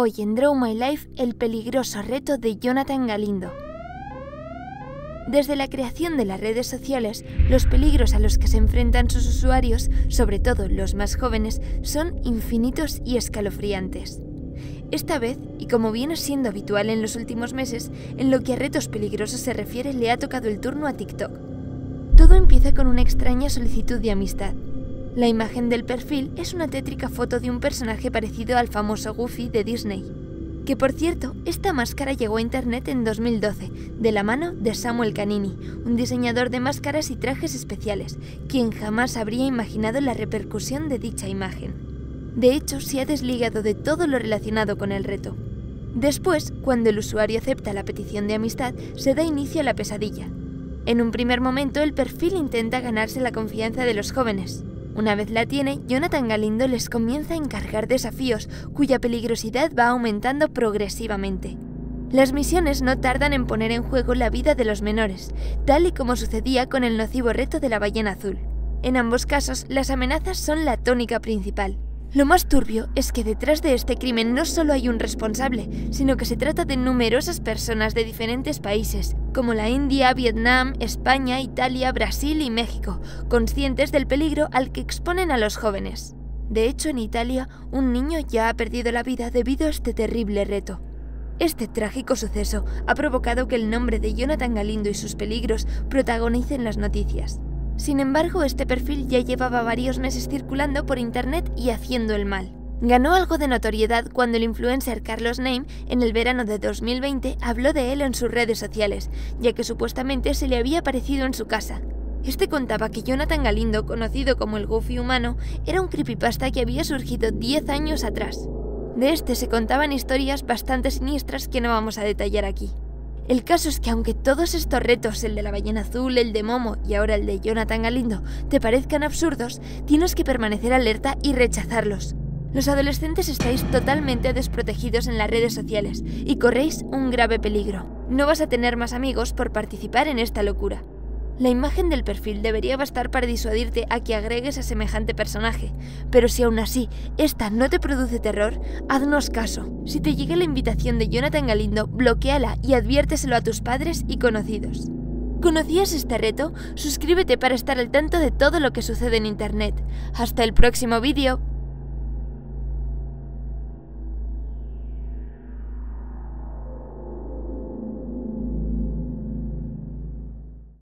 Hoy en Draw My Life, el peligroso reto de Jonathan Galindo. Desde la creación de las redes sociales, los peligros a los que se enfrentan sus usuarios, sobre todo los más jóvenes, son infinitos y escalofriantes. Esta vez, y como viene siendo habitual en los últimos meses, en lo que a retos peligrosos se refiere, le ha tocado el turno a TikTok. Todo empieza con una extraña solicitud de amistad. La imagen del perfil es una tétrica foto de un personaje parecido al famoso Goofy de Disney. Que por cierto, esta máscara llegó a internet en 2012, de la mano de Samuel Canini, un diseñador de máscaras y trajes especiales, quien jamás habría imaginado la repercusión de dicha imagen. De hecho, se ha desligado de todo lo relacionado con el reto. Después, cuando el usuario acepta la petición de amistad, se da inicio a la pesadilla. En un primer momento, el perfil intenta ganarse la confianza de los jóvenes. Una vez la tiene, Jonathan Galindo les comienza a encargar desafíos cuya peligrosidad va aumentando progresivamente. Las misiones no tardan en poner en juego la vida de los menores, tal y como sucedía con el nocivo reto de la ballena azul. En ambos casos, las amenazas son la tónica principal. Lo más turbio es que detrás de este crimen no solo hay un responsable, sino que se trata de numerosas personas de diferentes países, como la India, Vietnam, España, Italia, Brasil y México, conscientes del peligro al que exponen a los jóvenes. De hecho, en Italia, un niño ya ha perdido la vida debido a este terrible reto. Este trágico suceso ha provocado que el nombre de Jonathan Galindo y sus peligros protagonicen las noticias. Sin embargo, este perfil ya llevaba varios meses circulando por internet y haciendo el mal. Ganó algo de notoriedad cuando el influencer Carlos Name, en el verano de 2020, habló de él en sus redes sociales, ya que supuestamente se le había aparecido en su casa. Este contaba que Jonathan Galindo, conocido como el Goofy humano, era un creepypasta que había surgido 10 años atrás. De este se contaban historias bastante siniestras que no vamos a detallar aquí. El caso es que aunque todos estos retos, el de la ballena azul, el de Momo y ahora el de Jonathan Galindo, te parezcan absurdos, tienes que permanecer alerta y rechazarlos. Los adolescentes estáis totalmente desprotegidos en las redes sociales y corréis un grave peligro. No vas a tener más amigos por participar en esta locura. La imagen del perfil debería bastar para disuadirte a que agregues a semejante personaje, pero si aún así esta no te produce terror, haznos caso. Si te llega la invitación de Jonathan Galindo, bloquéala y adviérteselo a tus padres y conocidos. ¿Conocías este reto? Suscríbete para estar al tanto de todo lo que sucede en internet. ¡Hasta el próximo vídeo!